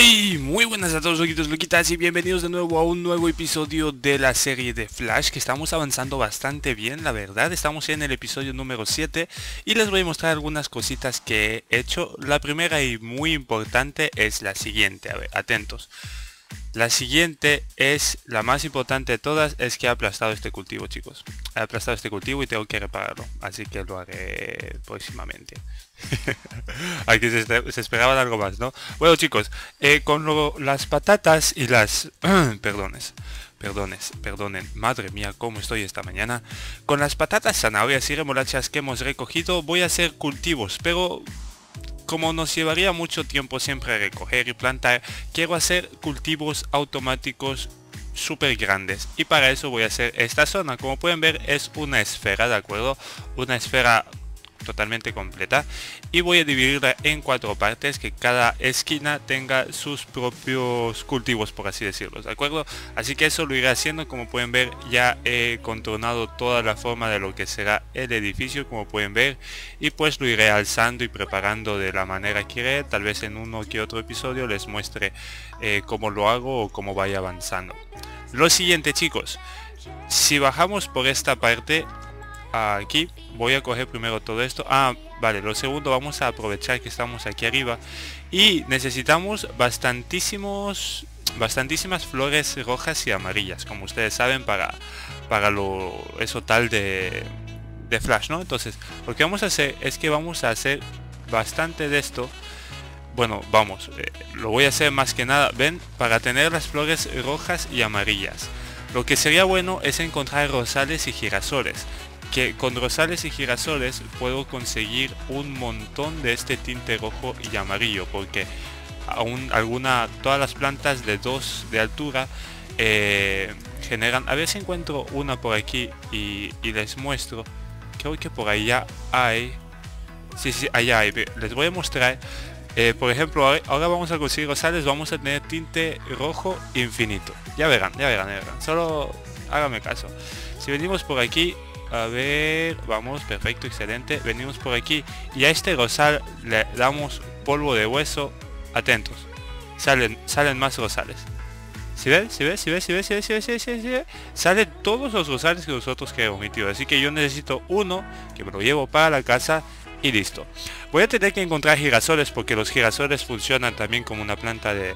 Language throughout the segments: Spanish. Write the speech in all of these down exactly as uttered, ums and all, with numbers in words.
Hey, muy buenas a todos, loquitos, loquitas, y bienvenidos de nuevo a un nuevo episodio de la serie de Flash, que estamos avanzando bastante bien, la verdad. Estamos en el episodio número siete y les voy a mostrar algunas cositas que he hecho. La primera y muy importante es la siguiente, a ver, atentos. La siguiente es la más importante de todas, es que he aplastado este cultivo, chicos. He aplastado este cultivo y tengo que repararlo, así que lo haré próximamente. Aquí se, se esperaba algo más, ¿no? Bueno, chicos, eh, con lo, las patatas y las... perdones, perdones, perdonen, madre mía, cómo estoy esta mañana. Con las patatas, zanahorias y remolachas que hemos recogido, voy a hacer cultivos, pero... como nos llevaría mucho tiempo siempre a recoger y plantar, quiero hacer cultivos automáticos súper grandes. Y para eso voy a hacer esta zona. Como pueden ver, es una esfera, ¿de acuerdo? Una esfera totalmente completa. Y voy a dividirla en cuatro partes, que cada esquina tenga sus propios cultivos, por así decirlo, ¿de acuerdo? Así que eso lo iré haciendo. Como pueden ver, ya he contornado toda la forma de lo que será el edificio, como pueden ver. Y pues lo iré alzando y preparando de la manera que iré. Tal vez en uno que otro episodio les muestre eh, cómo lo hago o cómo vaya avanzando. Lo siguiente, chicos, si bajamos por esta parte... aquí voy a coger primero todo esto. Ah, vale, lo segundo, vamos a aprovechar que estamos aquí arriba y necesitamos bastantísimos bastantísimas flores rojas y amarillas, como ustedes saben, para para lo eso tal de de Flash, ¿no? Entonces lo que vamos a hacer es que vamos a hacer bastante de esto. Bueno, vamos, eh, lo voy a hacer más que nada, ven, para tener las flores rojas y amarillas. Lo que sería bueno es encontrar rosales y girasoles, que con rosales y girasoles puedo conseguir un montón de este tinte rojo y amarillo, porque aún alguna, todas las plantas de dos de altura eh, generan. A ver si encuentro una por aquí y, y les muestro. Creo que por allá hay, sí, sí, allá hay, les voy a mostrar. Eh, por ejemplo, ahora vamos a conseguir rosales, vamos a tener tinte rojo infinito. Ya verán, ya verán, ya verán. Solo háganme caso. Si venimos por aquí, a ver, vamos, perfecto, excelente. Venimos por aquí y a este rosal le damos polvo de hueso. Atentos, salen salen más rosales. Si ven, si ven, si ven, si ven, si ven, si ven, si ven, si ven, si ven, salen todos los rosales que nosotros queremos, mi tío. Así que yo necesito uno, que me lo llevo para la casa y listo. Voy a tener que encontrar girasoles, porque los girasoles funcionan también como una planta de...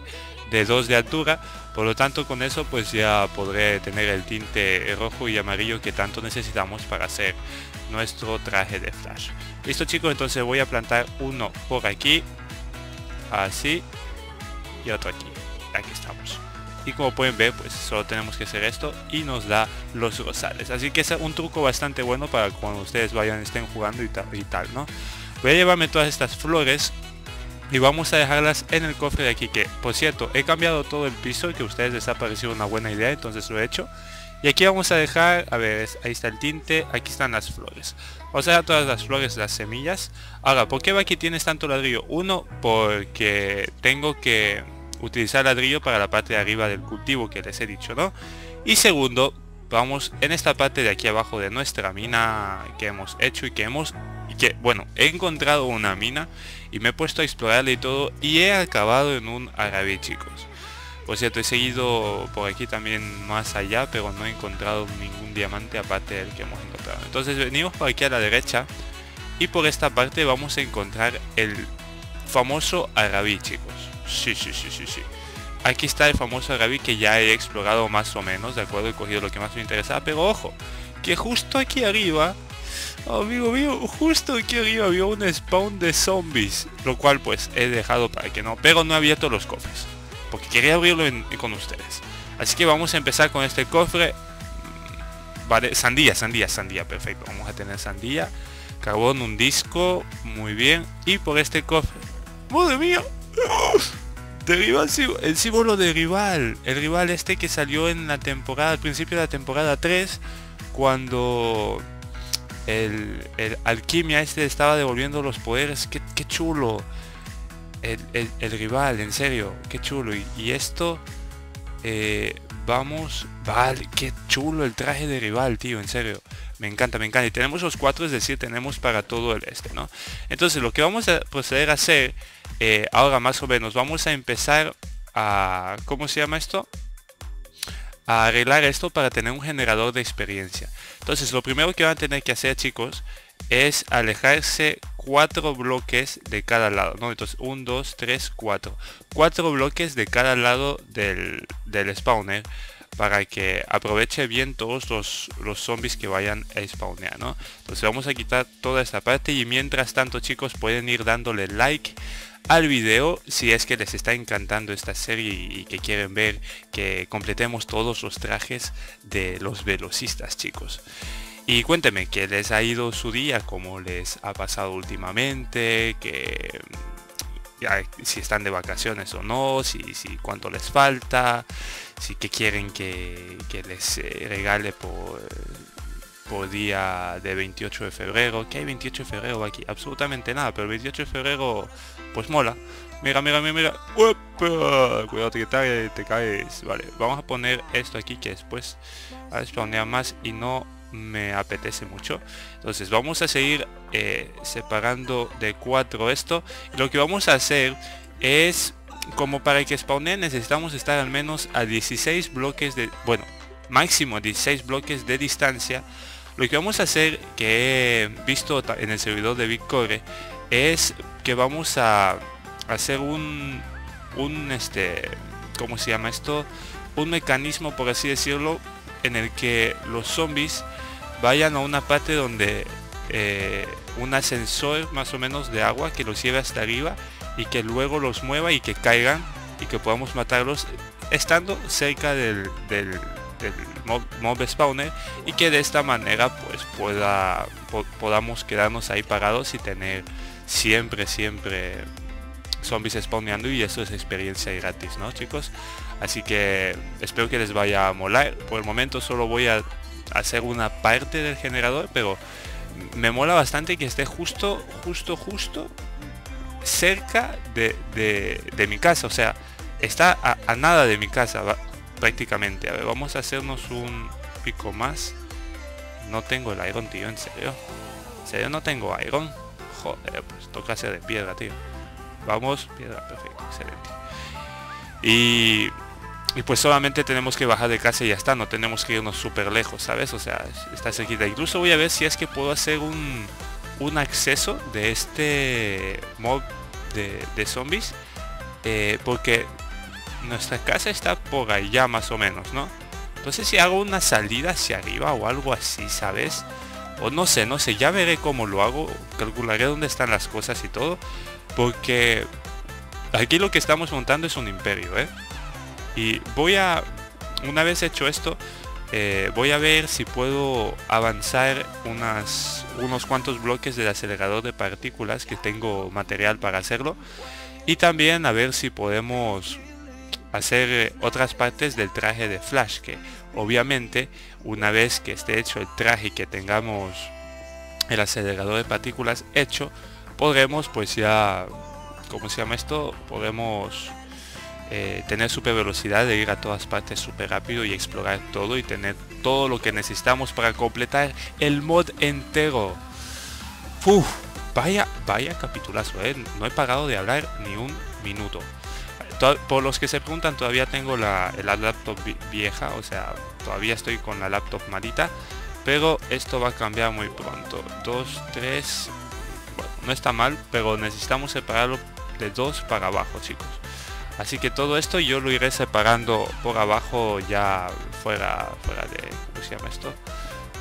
de dos de altura, por lo tanto con eso pues ya podré tener el tinte rojo y amarillo que tanto necesitamos para hacer nuestro traje de Flash. Listo, chicos, entonces voy a plantar uno por aquí, así, y otro aquí. Aquí estamos. Y como pueden ver, pues solo tenemos que hacer esto y nos da los rosales. Así que es un truco bastante bueno para cuando ustedes vayan, estén jugando y tal, y tal, ¿no? Voy a llevarme todas estas flores y vamos a dejarlas en el cofre de aquí, que por cierto he cambiado todo el piso, que a ustedes les ha parecido una buena idea, entonces lo he hecho. Y aquí vamos a dejar, a ver, ahí está el tinte, aquí están las flores. Vamos a dejar todas las flores, las semillas. Ahora, ¿por qué Baki tienes tanto ladrillo? Uno, porque tengo que utilizar ladrillo para la parte de arriba del cultivo que les he dicho, ¿no? Y segundo, vamos en esta parte de aquí abajo de nuestra mina que hemos hecho y que hemos... que bueno, he encontrado una mina y me he puesto a explorarla y todo, y he acabado en un arabí, chicos. Por cierto, he seguido por aquí también más allá, pero no he encontrado ningún diamante aparte del que hemos encontrado. Entonces venimos por aquí a la derecha y por esta parte vamos a encontrar el famoso arabí, chicos. Sí, sí, sí, sí, sí. Aquí está el famoso arabí, que ya he explorado más o menos, de acuerdo, he cogido lo que más me interesaba, pero ojo, que justo aquí arriba... amigo mío, justo aquí arriba había un spawn de zombies, lo cual pues he dejado para que no, pero no he abierto los cofres, porque quería abrirlo en, con ustedes. Así que vamos a empezar con este cofre. Vale, sandía, sandía, sandía, perfecto. Vamos a tener sandía, carbón, un disco, muy bien. Y por este cofre, madre mía, de rival, el símbolo de rival, el rival este que salió en la temporada, al principio de la temporada tres, cuando... El, el alquimia este estaba devolviendo los poderes. Qué, qué chulo el, el, el rival, en serio, qué chulo. Y, y esto eh, vamos, vale, qué chulo el traje de rival, tío, en serio. Me encanta, me encanta. Y tenemos los cuatro, es decir, tenemos para todo el este, ¿no? Entonces lo que vamos a proceder a hacer eh, ahora más o menos, vamos a empezar a, ¿cómo se llama esto? A arreglar esto para tener un generador de experiencia. Entonces lo primero que van a tener que hacer, chicos, es alejarse cuatro bloques de cada lado, ¿no? Entonces uno, dos, tres, cuatro. Cuatro bloques de cada lado del, del spawner, para que aproveche bien todos los, los zombies que vayan a spawnear, ¿no? Entonces vamos a quitar toda esta parte, y mientras tanto, chicos, pueden ir dándole like al video si es que les está encantando esta serie y que quieren ver que completemos todos los trajes de los velocistas, chicos. Y cuéntenme qué les ha ido su día, cómo les ha pasado últimamente, que si están de vacaciones o no, si, si cuánto les falta, si que quieren que, que les regale por, por día de veintiocho de febrero. ¿Qué hay veintiocho de febrero aquí? Absolutamente nada, pero el veintiocho de febrero pues mola. Mira, mira, mira, mira. ¡Uepa! Cuidado que te, te caes. Vale, vamos a poner esto aquí que después va a spawnear más y no me apetece mucho. Entonces vamos a seguir eh, separando de cuatro esto. Lo que vamos a hacer es, como para que spawnee necesitamos estar al menos a dieciséis bloques de, bueno, máximo dieciséis bloques de distancia. Lo que vamos a hacer, que he visto en el servidor de BaKy, es que vamos a hacer un, un este, ¿cómo se llama esto? Un mecanismo, por así decirlo, en el que los zombies vayan a una parte donde eh, un ascensor más o menos de agua que los lleve hasta arriba y que luego los mueva y que caigan y que podamos matarlos estando cerca del, del, del mob, mob spawner, y que de esta manera pues pueda, po, podamos quedarnos ahí parados y tener siempre siempre zombies spawneando, y eso es experiencia gratis, ¿no, chicos? Así que espero que les vaya a molar. Por el momento solo voy a hacer una parte del generador, pero me mola bastante que esté justo, justo, justo cerca de, de, de mi casa. O sea, está a, a nada de mi casa, va, prácticamente. A ver, vamos a hacernos un pico más. No tengo el iron, tío, en serio. En serio no tengo iron. Joder, pues toca hacer de piedra, tío. Vamos, piedra, perfecto, excelente. Y... Y pues solamente tenemos que bajar de casa y ya está, no tenemos que irnos súper lejos, ¿sabes? O sea, está cerquita. Incluso voy a ver si es que puedo hacer un, un acceso de este mob de, de zombies. Eh, porque nuestra casa está por allá más o menos, ¿no? Entonces si hago una salida hacia arriba o algo así, ¿sabes? O no sé, no sé, ya veré cómo lo hago, calcularé dónde están las cosas y todo. Porque aquí lo que estamos montando es un imperio, ¿eh? Y voy a, una vez hecho esto, eh, voy a ver si puedo avanzar unas, unos cuantos bloques del acelerador de partículas, que tengo material para hacerlo. Y también a ver si podemos hacer otras partes del traje de Flash, que obviamente una vez que esté hecho el traje y que tengamos el acelerador de partículas hecho, podremos pues ya, ¿cómo se llama esto? Podemos... Eh, tener super velocidad de ir a todas partes súper rápido y explorar todo y tener todo lo que necesitamos para completar el mod entero. Uf, vaya, vaya capitulazo, eh. No he parado de hablar ni un minuto. Por los que se preguntan, todavía tengo la, la laptop vieja, o sea, todavía estoy con la laptop malita, pero esto va a cambiar muy pronto. Dos, tres, bueno, no está mal, pero necesitamos separarlo de dos para abajo, chicos. Así que todo esto yo lo iré separando por abajo, ya fuera, fuera de, ¿cómo se llama esto?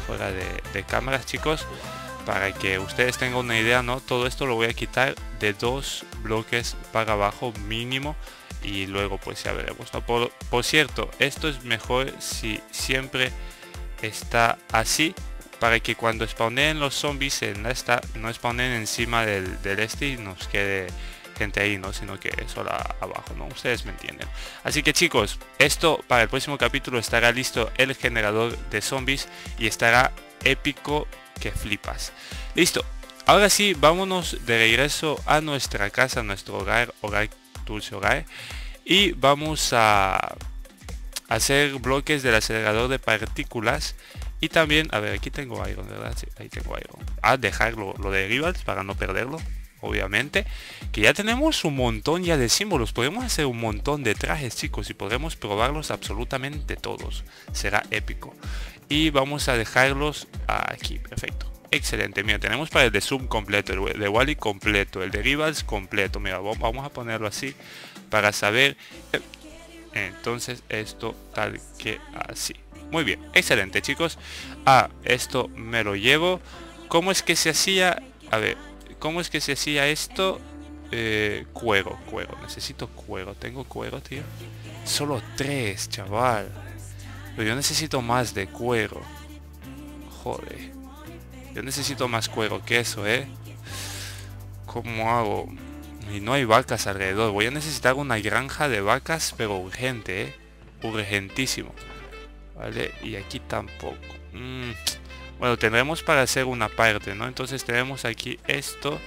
Fuera de, de cámaras, chicos, para que ustedes tengan una idea, ¿no? Todo esto lo voy a quitar de dos bloques para abajo mínimo, y luego pues ya veremos, ¿no? Por, por cierto, esto es mejor si siempre está así, para que cuando spawneen los zombies en esta, no spawnen encima del, del este y nos quede... ahí, no, sino que solo abajo, no, ustedes me entienden. Así que, chicos, esto para el próximo capítulo estará listo, el generador de zombies, y estará épico que flipas. Listo, ahora sí, vámonos de regreso a nuestra casa, a nuestro hogar, hogar, dulce hogar, y vamos a hacer bloques del acelerador de partículas. Y también, a ver, aquí tengo iron, ¿verdad? Sí, ahí tengo iron. A dejarlo lo de rivals para no perderlo. obviamente, que ya tenemos un montón ya de símbolos. Podemos hacer un montón de trajes, chicos, y podremos probarlos absolutamente todos. Será épico. Y vamos a dejarlos aquí, perfecto. Excelente, mira, tenemos para el de Zoom completo, el de Wally completo, el de Rivals completo. Mira, vamos a ponerlo así para saber. Entonces esto tal que así. Muy bien, excelente, chicos. Ah, esto me lo llevo. ¿Cómo es que se hacía? A ver, ¿cómo es que se hacía esto? Eh, cuero, cuero. Necesito cuero. Tengo cuero, tío. Solo tres, chaval. Pero yo necesito más de cuero. Joder. Yo necesito más cuero que eso, ¿eh? ¿Cómo hago? Y no hay vacas alrededor. Voy a necesitar una granja de vacas, pero urgente, ¿eh? Urgentísimo. Vale, y aquí tampoco. Mm. Bueno, tendremos para hacer una parte, ¿no? Entonces tenemos aquí esto.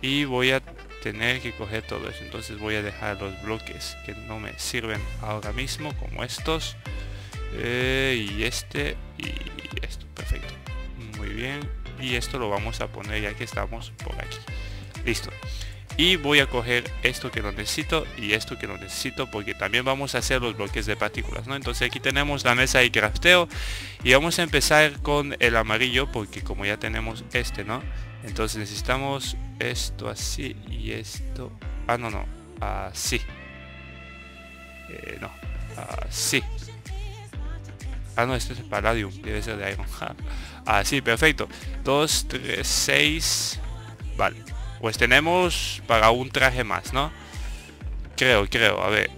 Y voy a tener que coger todo eso. Entonces voy a dejar los bloques que no me sirven ahora mismo, como estos. Eh, y este y esto, perfecto. Muy bien. Y esto lo vamos a poner ya que estamos por aquí. Listo. Y voy a coger esto que lo necesito y esto que lo necesito, porque también vamos a hacer los bloques de partículas, ¿no? Entonces aquí tenemos la mesa de crafteo y vamos a empezar con el amarillo, porque como ya tenemos este, ¿no? Entonces necesitamos esto así y esto... Ah, no, no. Así. Eh, no. Así. Ah, no, esto es el Palladium, debe ser de Iron. Así, perfecto. dos, tres, seis. Vale. Pues tenemos para un traje más, ¿no? Creo, creo, a ver.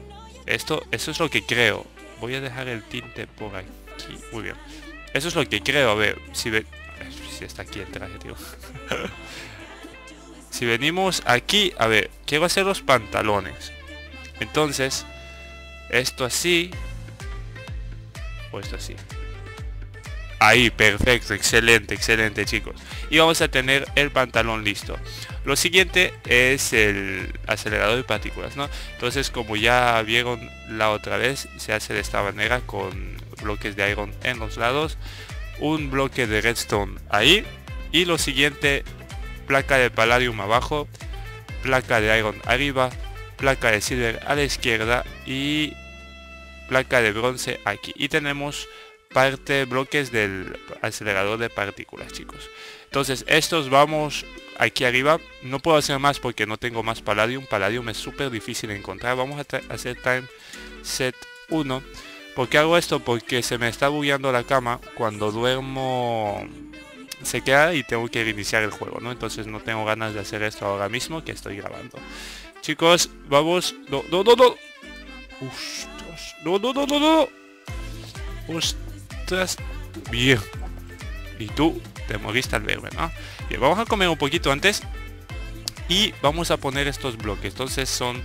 Esto, eso es lo que creo. Voy a dejar el tinte por aquí. Muy bien. Eso es lo que creo, a ver. Si ve... Si está aquí el traje, tío. Si venimos aquí, a ver. Quiero hacer los pantalones. Entonces, esto así. O esto así. Ahí, perfecto, excelente, excelente, chicos. Y vamos a tener el pantalón listo. Lo siguiente es el acelerador de partículas, ¿no? Entonces, como ya vieron la otra vez, se hace de esta manera con bloques de iron en los lados. Un bloque de redstone ahí. Y lo siguiente, placa de palladium abajo, placa de iron arriba, placa de silver a la izquierda y placa de bronce aquí. Y tenemos... parte bloques del acelerador de partículas, chicos. Entonces estos vamos aquí arriba. No puedo hacer más porque no tengo más palladium. Palladium es súper difícil de encontrar. Vamos a hacer time set uno. ¿Por qué hago esto? Porque se me está bugueando la cama. Cuando duermo se queda y tengo que reiniciar el juego, ¿no? Entonces no tengo ganas de hacer esto ahora mismo que estoy grabando. Chicos, vamos. No, no, no, no. Uf, no, no, no, no, no. Uf. Bien. Y tú te moriste al verme, ¿no? Bien, vamos a comer un poquito antes. Y vamos a poner estos bloques. Entonces son...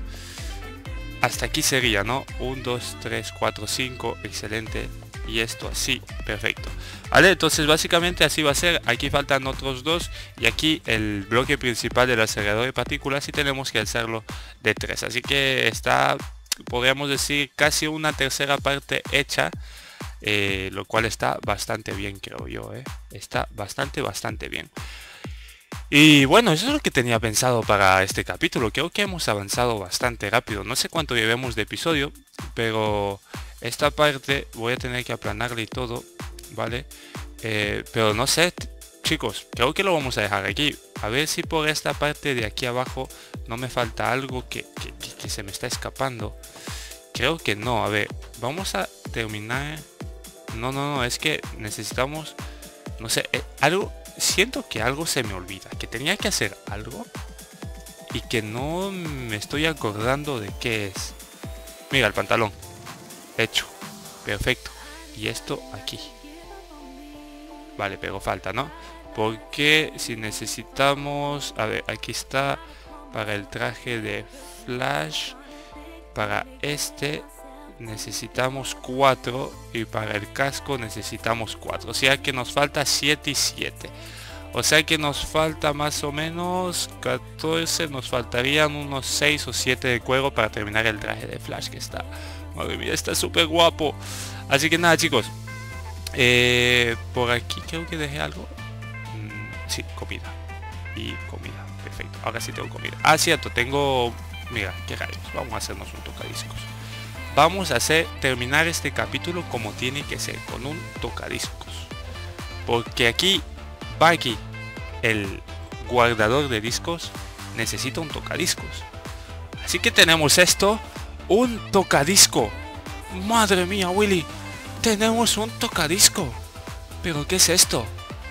Hasta aquí sería, ¿no? uno, dos, tres, cuatro, cinco. Excelente. Y esto así. Perfecto. Vale, entonces básicamente así va a ser. Aquí faltan otros dos. Y aquí el bloque principal del acelerador de partículas. Y tenemos que alzarlo de tres. Así que está, podríamos decir, casi una tercera parte hecha. Eh, lo cual está bastante bien, creo yo, ¿eh? Está bastante, bastante bien. Y bueno, eso es lo que tenía pensado para este capítulo. Creo que hemos avanzado bastante rápido. No sé cuánto llevemos de episodio, pero esta parte voy a tener que aplanarle y todo, ¿vale? Eh, pero no sé, chicos, creo que lo vamos a dejar aquí. A ver si por esta parte de aquí abajo no me falta algo que, que, que, que se me está escapando. Creo que no, a ver, vamos a terminar... No, no, no, es que necesitamos, no sé, eh, algo, siento que algo se me olvida, que tenía que hacer algo y que no me estoy acordando de qué es. Mira, el pantalón, hecho, perfecto, y esto aquí. Vale, pero falta, ¿no? Porque si necesitamos, a ver, aquí está para el traje de Flash, para este... necesitamos cuatro y para el casco necesitamos cuatro, o sea que nos falta siete y siete, o sea que nos falta más o menos catorce, nos faltarían unos seis o siete de cuero para terminar el traje de Flash, que está, madre mía, está súper guapo. Así que nada, chicos, eh, por aquí creo que dejé algo. Mm, sí, comida y comida. perfecto. Ahora sí tengo comida. Ah, cierto, tengo... Mira, qué rayos. Vamos a hacernos un tocadiscos. Vamos a hacer terminar este capítulo como tiene que ser, con un tocadiscos. Porque aquí, BaKy, el guardador de discos, necesita un tocadiscos. Así que tenemos esto, un tocadisco. Madre mía, Willy, tenemos un tocadisco. ¿Pero qué es esto?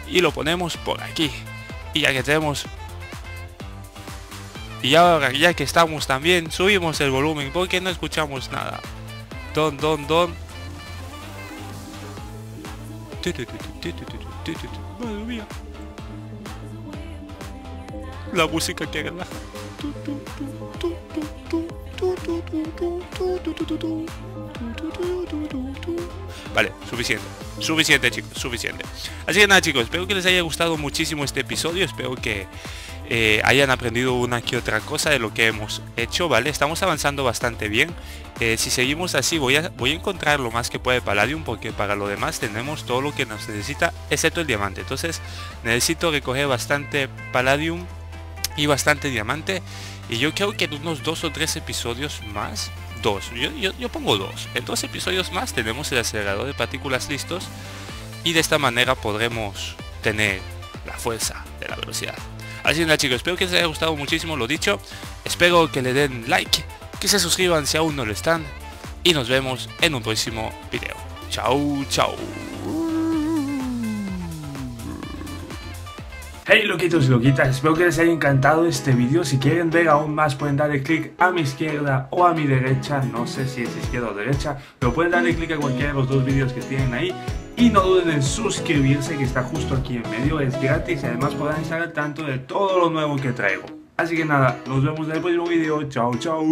Y lo ponemos por aquí. Y ya que tenemos... Y ahora ya que estamos también, subimos el volumen porque no escuchamos nada. Don, don, don. Madre mía. La música que relaja. Vale, suficiente, suficiente chicos, suficiente. Así que nada chicos, espero que les haya gustado muchísimo este episodio, espero que eh, hayan aprendido una que otra cosa de lo que hemos hecho, ¿vale? Estamos avanzando bastante bien, eh, si seguimos así voy a, voy a encontrar lo más que puede Palladium, porque para lo demás tenemos todo lo que nos necesita, excepto el diamante, entonces necesito recoger bastante Palladium y bastante diamante. Y yo creo que en unos dos o tres episodios más, dos, yo, yo, yo pongo dos, en dos episodios más tenemos el acelerador de partículas listos y de esta manera podremos tener la fuerza de la velocidad. Así es nada chicos, espero que les haya gustado muchísimo lo dicho, espero que le den like, que se suscriban si aún no lo están y nos vemos en un próximo video. Chao, chao. Hey loquitos y loquitas, espero que les haya encantado este vídeo. Si quieren ver aún más pueden darle clic a mi izquierda o a mi derecha, no sé si es izquierda o derecha, pero pueden darle clic a cualquiera de los dos vídeos que tienen ahí. Y no duden en suscribirse que está justo aquí en medio, es gratis y además podrán estar al tanto de todo lo nuevo que traigo. Así que nada, nos vemos en el próximo vídeo, chao chao.